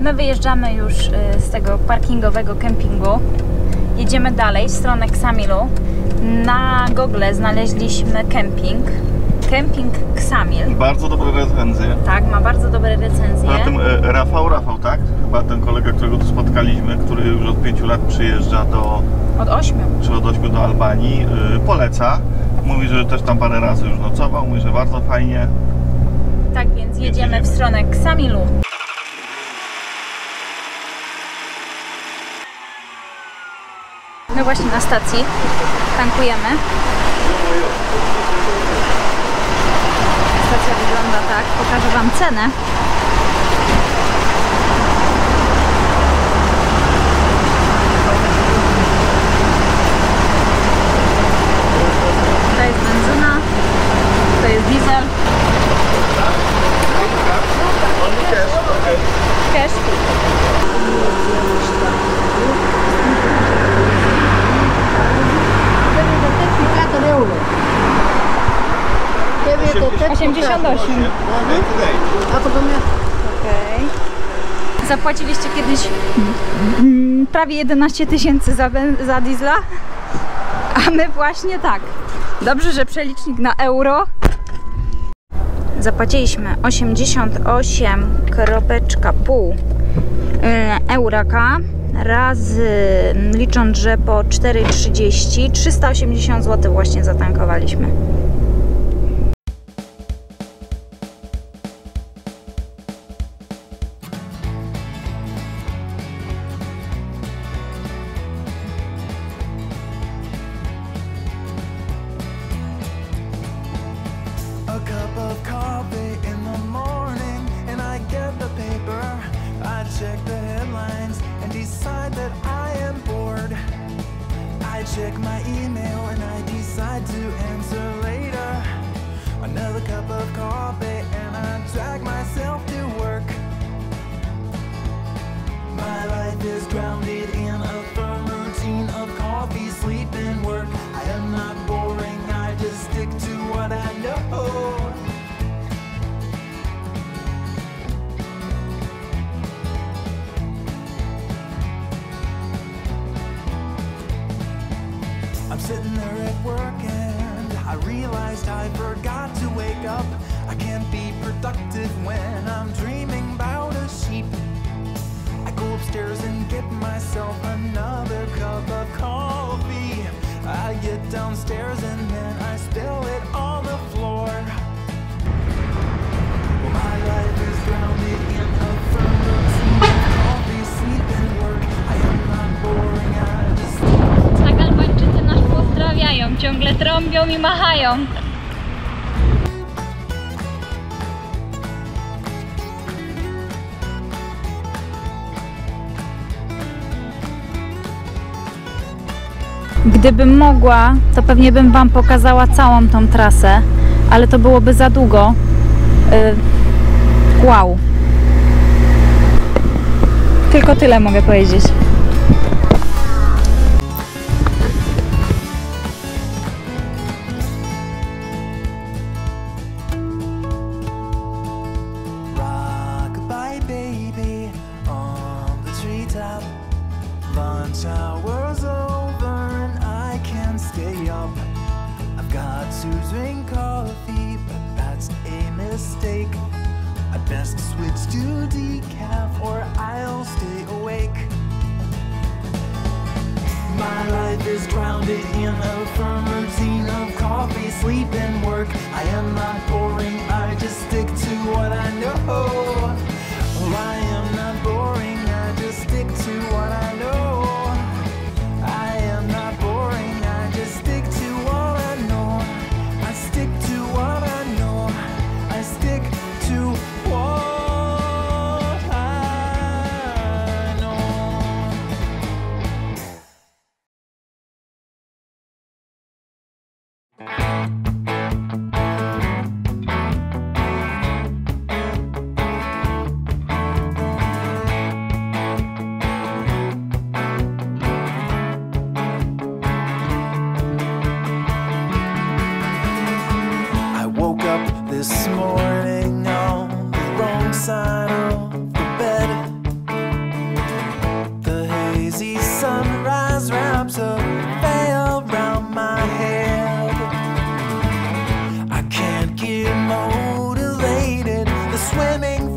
My wyjeżdżamy już z tego parkingowego kempingu. Jedziemy dalej w stronę Ksamilu. Na Google znaleźliśmy kemping. Kemping Ksamil. Bardzo dobre recenzje. Tak, ma bardzo dobre recenzje. Poza tym Rafał, tak? Chyba ten kolega, którego tu spotkaliśmy, który już od 5 lat przyjeżdża do... Od 8. Czy od 8 do Albanii. Poleca. Mówi, że też tam parę razy już nocował. Mówi, że bardzo fajnie. Tak, więc jedziemy w stronę Ksamilu. My właśnie na stacji tankujemy. Stacja wygląda tak. Pokażę wam cenę. Tutaj jest benzyna, tutaj jest diesel. Cash. Okay. Zapłaciliście kiedyś prawie 11 000 za diesla, a my właśnie tak. Dobrze, że przelicznik na euro. Zapłaciliśmy 88,5 euraka razy, licząc, że po 4,30, 380 zł właśnie zatankowaliśmy. Sitting there at work and I realized I forgot to wake up. I can't be productive when I'm dreaming about a sheep. I go upstairs and get myself another cup of coffee. I get downstairs and then I spill it on the floor. Well, my life is grounded in a firm routine. Coffee, sleep and work. I am not boring, I just... Pozdrawiają, ciągle trąbią i machają. Gdybym mogła, to pewnie bym wam pokazała całą tą trasę, ale to byłoby za długo. Wow. Tylko tyle mogę powiedzieć.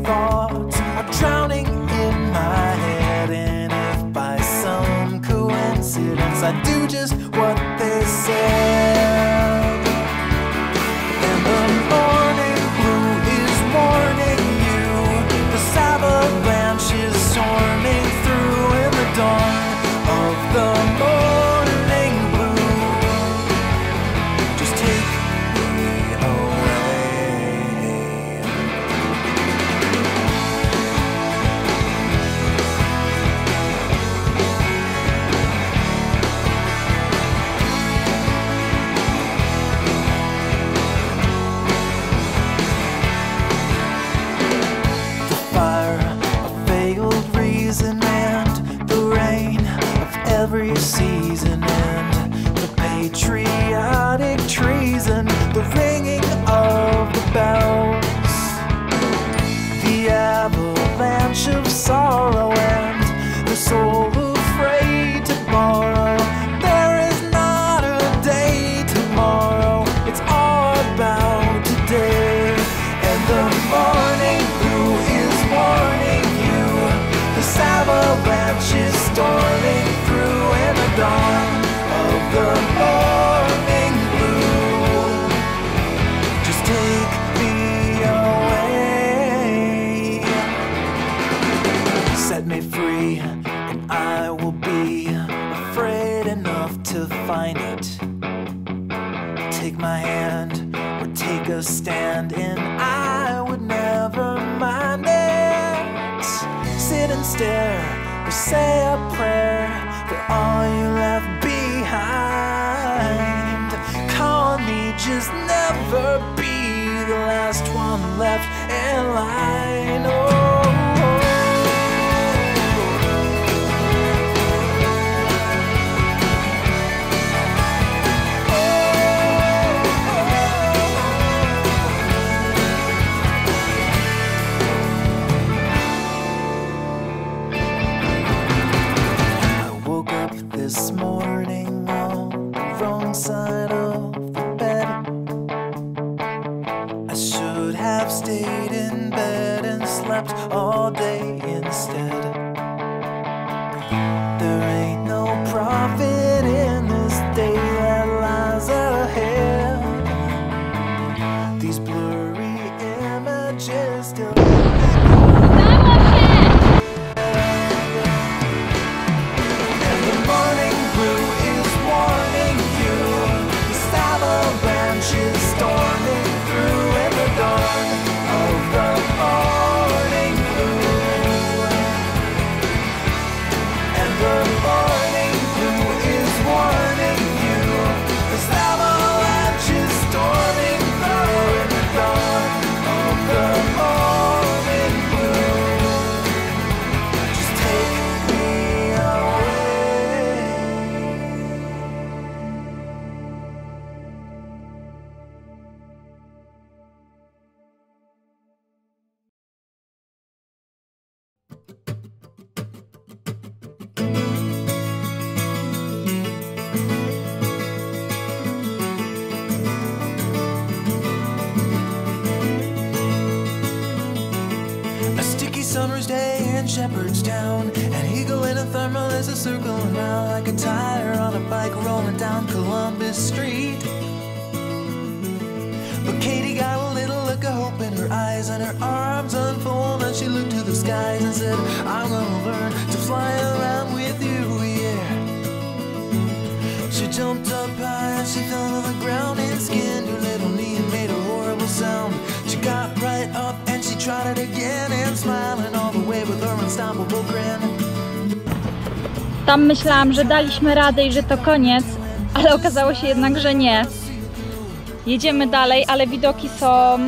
thoughts are drowning in my head, and if by some coincidence I do just what they said, in the morning blue is warning you, the avalanche is storming through in the dawn of the morning blue, just take me away. And the rain of every season, and the patriotic treason, the ringing of the bells, the avalanche of sorrow, and the soul afraid to borrow. There is not a day tomorrow, it's all about today, and the morning blue is warning you, the avalanche is storming through in the dawn of the morning blue. Just take me away. Set me free, and I will be afraid enough to find it. Take my hand, or take a stand, and I would never mind it. Sit and stare, or say a prayer for all you left behind. Call me, just never be the last one left in line. Oh. This morning on the wrong side of the bed, I should have stayed in bed and slept all day instead. There ain't no profit in this day that lies ahead. These blurry images still Shepherd's Down. An eagle in a thermal is a circle around, like a tire on a bike rolling down Columbus Street. But Katie got a little look of hope in her eyes, and her arms unfold, and she looked to the skies and said, I'm gonna learn to fly around with you, yeah. She jumped up high and she fell on the ground and skinned her little knee and made a horrible sound. She got right up and she tried it again, and smiling all the way with her unstoppable grin. Tam myślałam, że daliśmy radę i że to koniec, ale okazało się jednak, że nie. Jedziemy dalej, ale widoki są,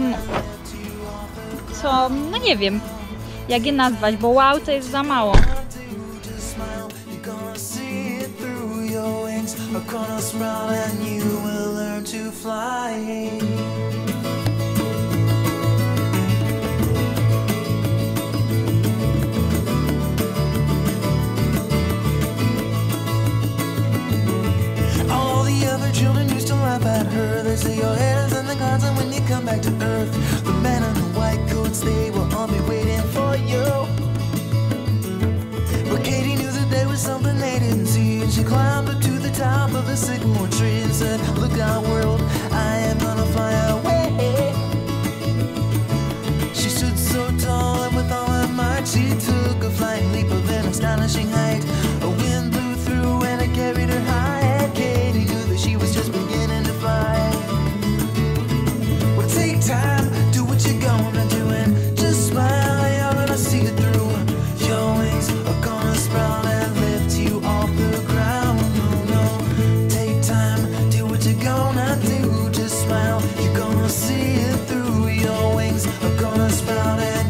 no nie wiem jak je nazwać, bo wow to jest za mało. Children used to laugh at her. They say your head is in the clouds, and when you come back to earth, the men in the white coats, they will all be waiting. She took a flying leap of an astonishing height. A wind blew through and it carried her high. And Katie knew that she was just beginning to fly. Well, take time, do what you're gonna do, and just smile, you're gonna see it through. Your wings are gonna sprout and lift you off the ground. No, no, take time, do what you're gonna do, just smile, you're gonna see it through. Your wings are gonna sprout and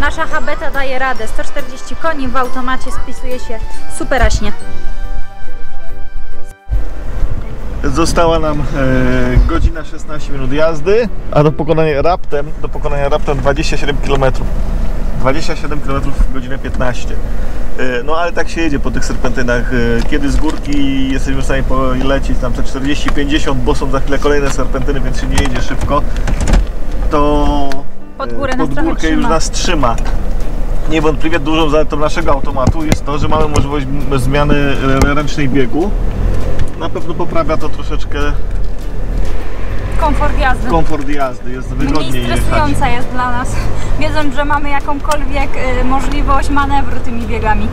nasza H-beta daje radę, 140 koni w automacie, spisuje się superaśnie. Została nam godzina 16 minut jazdy, a do pokonania raptem 27 km. 27 km w godzinę 15. No ale tak się jedzie po tych serpentynach. Kiedy z górki jesteśmy w stanie polecić tam te 40-50, bo są za chwilę kolejne serpentyny, więc się nie jedzie szybko, to pod górkę już nas trzyma. Niewątpliwie dużą zaletą naszego automatu jest to, że mamy możliwość zmiany ręcznej biegu. Na pewno poprawia to troszeczkę komfort jazdy, jest wygodniej jechać. Stresująca jest dla nas, wiedząc, że mamy jakąkolwiek możliwość manewru tymi biegami.